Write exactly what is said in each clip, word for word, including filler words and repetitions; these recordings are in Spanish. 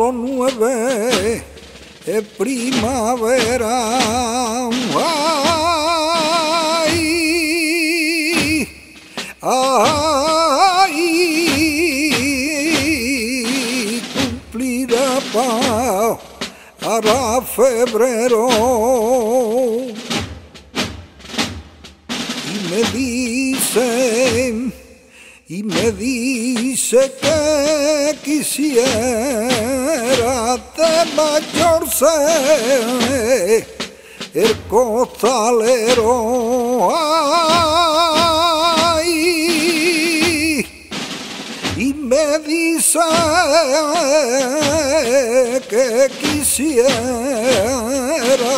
lo nueve es primavera. Ay, ay, cumplirá pa' hará febrero. Y me dicen, y me dice que quisiera de mayor ser el costalero. Ay, y me dice que quisiera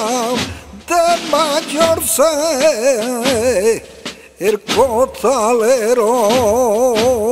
de mayor ser el costalero.